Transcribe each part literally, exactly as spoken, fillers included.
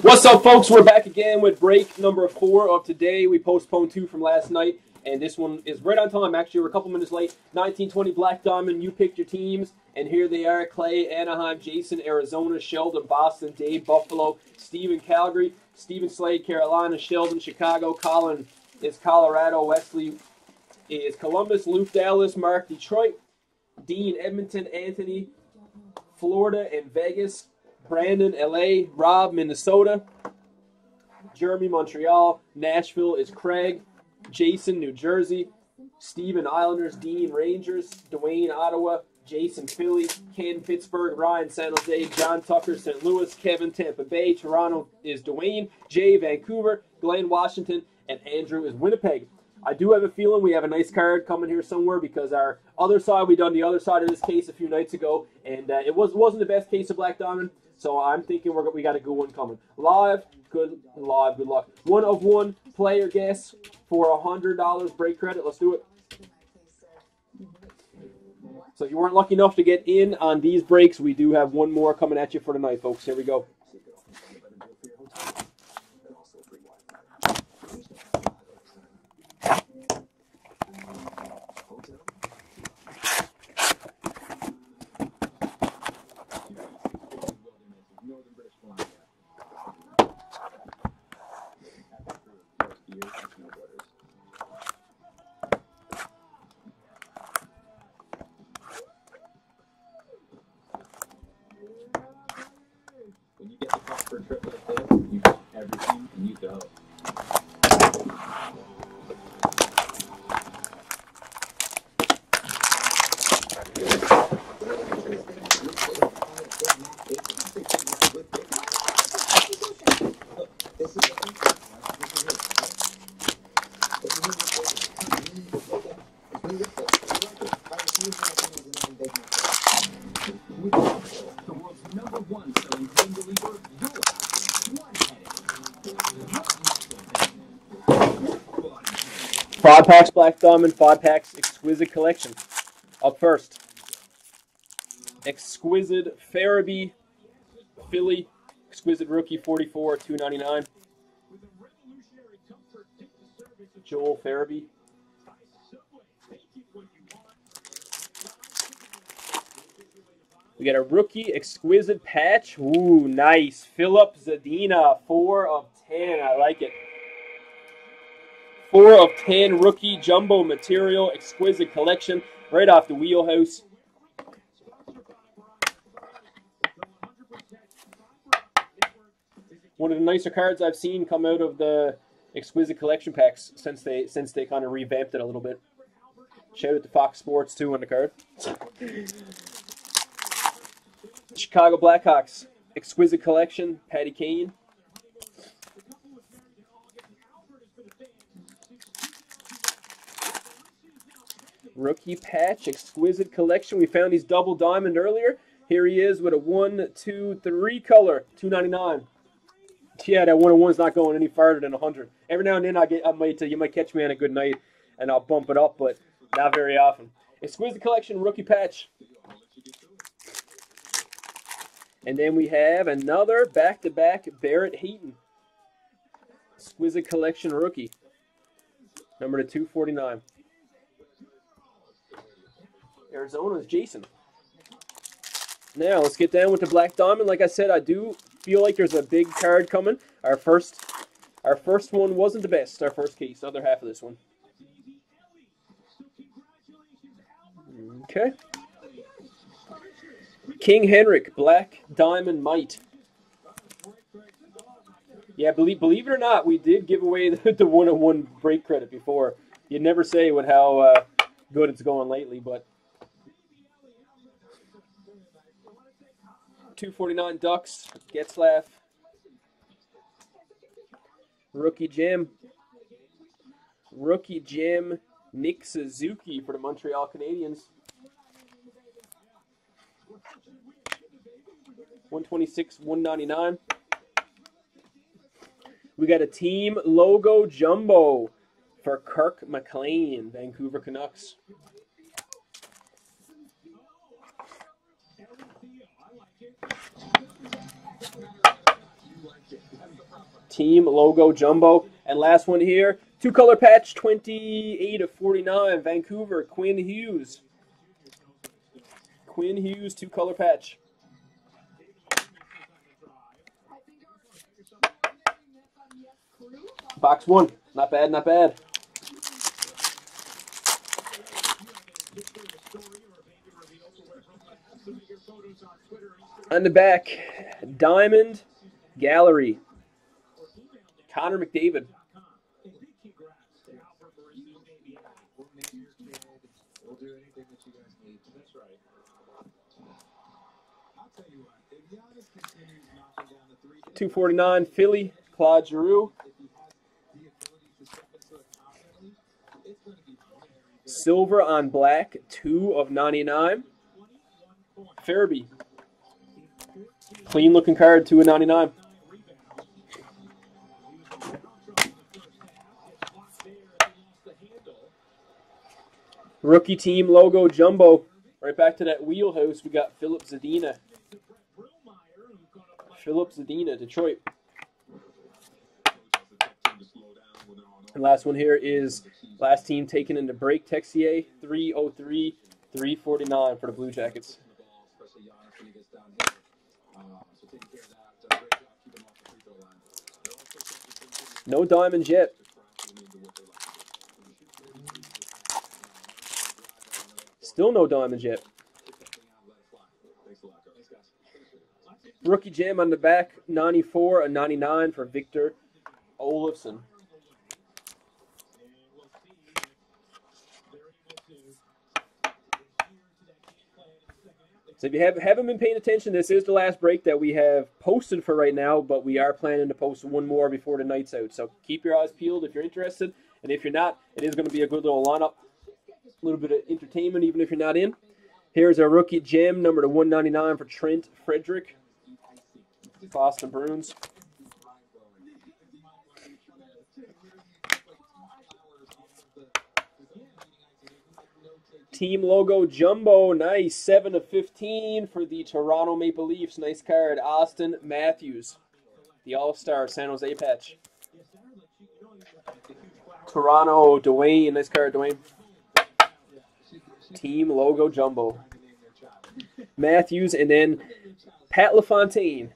What's up, folks? We're back again with break number four of today. We postponed two from last night, and this one is right on time. Actually, we're a couple minutes late. nineteen twenty Black Diamond, you picked your teams, and here they are: Clay, Anaheim, Jason, Arizona, Sheldon, Boston, Dave, Buffalo, Steven, Calgary, Steven Slade, Carolina, Sheldon, Chicago, Colin is Colorado, Wesley is Columbus, Luke, Dallas, Mark, Detroit, Dean, Edmonton, Anthony, Florida, and Vegas, Brandon, L A, Rob, Minnesota, Jeremy, Montreal, Nashville is Craig, Jason, New Jersey, Steven, Islanders, Dean, Rangers, Dwayne, Ottawa, Jason, Philly, Ken, Pittsburgh, Ryan, San Jose, John, Tucker, Saint Louis, Kevin, Tampa Bay, Toronto is Dwayne, Jay, Vancouver, Glenn, Washington, and Andrew is Winnipeg. I do have a feeling we have a nice card coming here somewhere, because our other side, we done the other side of this case a few nights ago, and uh, it was, wasn't the best case of Black Diamond, so I'm thinking we're, we got a good one coming. Live, good, live, good luck. One of one player guess for one hundred dollars break credit. Let's do it. So if you weren't lucky enough to get in on these breaks, we do have one more coming at you for tonight, folks. Here we go. Five packs Black Diamond, five packs Exquisite Collection. Up first, Exquisite Farabee, Philly, Exquisite Rookie, forty-four, two ninety-nine. Joel Farabee. We got a rookie Exquisite patch. Ooh, nice. Filip Zadina, four of ten. I like it. four of ten rookie jumbo material, Exquisite Collection, right off the wheelhouse. One of the nicer cards I've seen come out of the Exquisite Collection packs since they since they kind of revamped it a little bit. Shout out to Fox Sports too on the card. Chicago Blackhawks, Exquisite Collection, Patty Kane. Rookie patch, Exquisite Collection. We found his double diamond earlier. Here he is with a one, two, three color, two ninety-nine. Yeah, that one on one's not going any farther than one hundred. Every now and then I get, I might, uh, you might catch me on a good night, and I'll bump it up, but not very often. Exquisite Collection, rookie patch. And then we have another back-to-back Barrett Hayton, Exquisite Collection rookie, number to two forty-nine. Arizona is Jason. Now let's get down with the Black Diamond. Like I said, I do feel like there's a big card coming. Our first, our first one wasn't the best. Our first case, other half of this one. Okay. King Henrik, Black Diamond Might. Yeah, believe believe it or not, we did give away the, the one-on-one break credit before. You'd never say with how uh, good it's going lately, but. two forty-nine Ducks, Getzlaf, rookie gem, rookie gem, Nick Suzuki for the Montreal Canadiens. one twenty-six, one ninety-nine. We got a team logo jumbo for Kirk McLean, Vancouver Canucks. Team logo jumbo. And last one here, two-color patch, twenty-eight of forty-nine, Vancouver, Quinn Hughes. Quinn Hughes, two-color patch. Box one. Not bad, not bad. On the back, Diamond Gallery. Connor McDavid. two forty-nine, Philly, Claude Giroux. Silver on black, two of ninety-nine. Farabee. Clean looking card, two of ninety-nine. Rookie team logo jumbo. Right back to that wheelhouse, we got Filip Zadina. Filip Zadina, Detroit. And last one here is last team taken into break. Texier, three oh three, three forty-nine for the Blue Jackets. No diamonds yet. Still no diamonds yet. Rookie gem on the back, ninety-four and ninety-nine for Victor Olofsson. So if you have, haven't been paying attention, this is the last break that we have posted for right now, but we are planning to post one more before the night's out. So keep your eyes peeled if you're interested, and if you're not, it is going to be a good little lineup. A little bit of entertainment, even if you're not in. Here's our rookie gem, number to one ninety-nine for Trent Frederick, Boston Bruins. Team logo jumbo, nice, seven of fifteen for the Toronto Maple Leafs. Nice card, Austin Matthews, the All-Star San Jose patch. Toronto, Dwayne, nice card, Dwayne. Team logo jumbo. Matthews, and then Pat LaFontaine,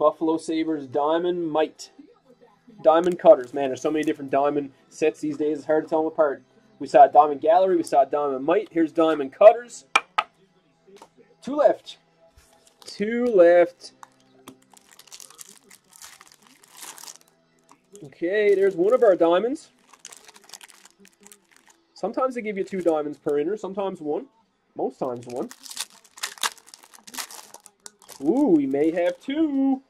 Buffalo Sabres, Diamond Might. Diamond Cutters. Man, there's so many different diamond sets these days. It's hard to tell them apart. We saw Diamond Gallery. We saw Diamond Might. Here's Diamond Cutters. Two left. Two left. Okay, there's one of our diamonds. Sometimes they give you two diamonds per inner, sometimes one, most times one. Ooh, we may have two.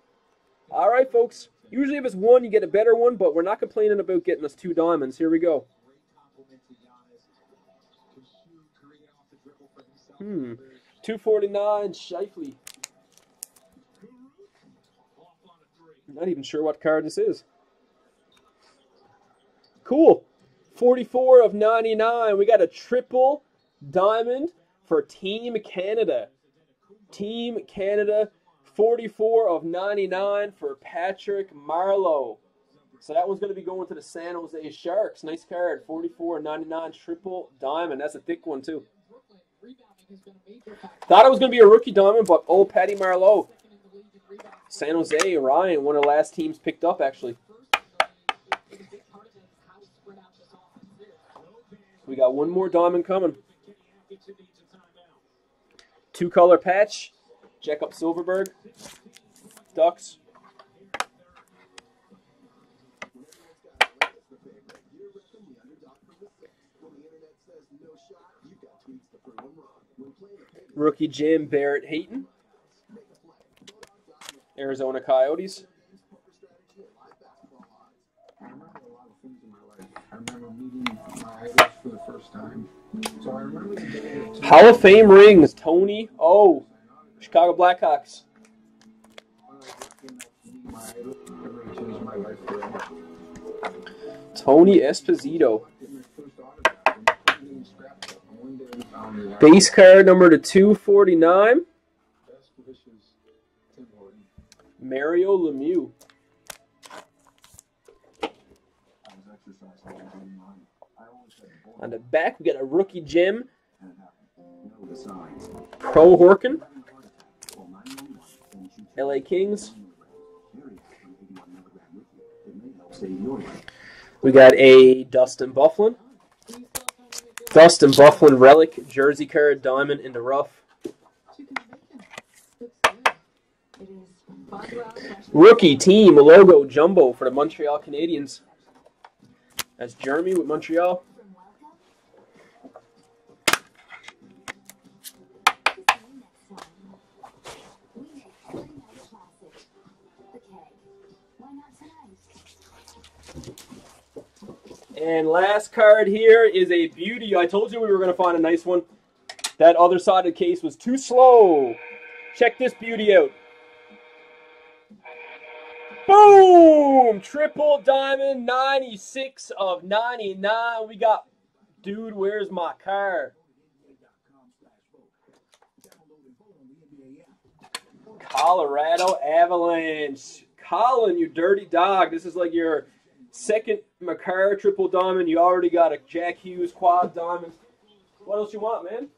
All right, folks. Usually if it's one, you get a better one, but we're not complaining about getting us two diamonds. Here we go. Hmm. two forty-nine, Shifley. I'm not even sure what card this is. Cool. forty-four of ninety-nine. We got a triple diamond for Team Canada. Team Canada, forty-four of ninety-nine for Patrick Marleau. So that one's going to be going to the San Jose Sharks. Nice card, forty-four of ninety-nine, triple diamond. That's a thick one, too. Thought it was going to be a rookie diamond, but old Patty Marleau. San Jose, Ryan, one of the last teams picked up, actually. We got one more diamond coming. Two-color patch. Jacob Silverberg. Ducks. Rookie gem, Barrett Hayton. Arizona Coyotes. Hall of Fame rings, Tony O, Chicago Blackhawks. Tony Esposito. Base card number to two forty-nine. Mario Lemieux. On the back, we got a rookie gem. Pro Horkin. L A Kings. We got a Dustin Byfuglien. Dustin Byfuglien relic, jersey card, diamond in the rough. Rookie team logo jumbo for the Montreal Canadiens. That's Jeremy with Montreal. And last card here is a beauty. I told you we were going to find a nice one. That other side of the case was too slow. Check this beauty out. Boom! Triple diamond, ninety-six of ninety-nine. We got, dude, where's my car? Colorado Avalanche. Colin, you dirty dog. This is like your second Makar triple diamond. You already got a Jack Hughes quad diamond. What else you want, man?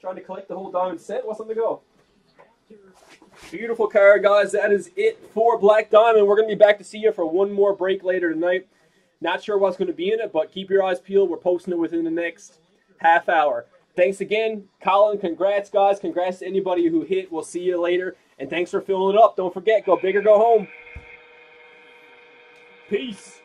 Trying to collect the whole diamond set? What's on the go? Beautiful card, guys. That is it for Black Diamond. We're going to be back to see you for one more break later tonight. Not sure what's going to be in it, but keep your eyes peeled. We're posting it within the next half hour. Thanks again, Colin. Congrats, guys. Congrats to anybody who hit. We'll see you later. And thanks for filling it up. Don't forget, go big or go home. Peace.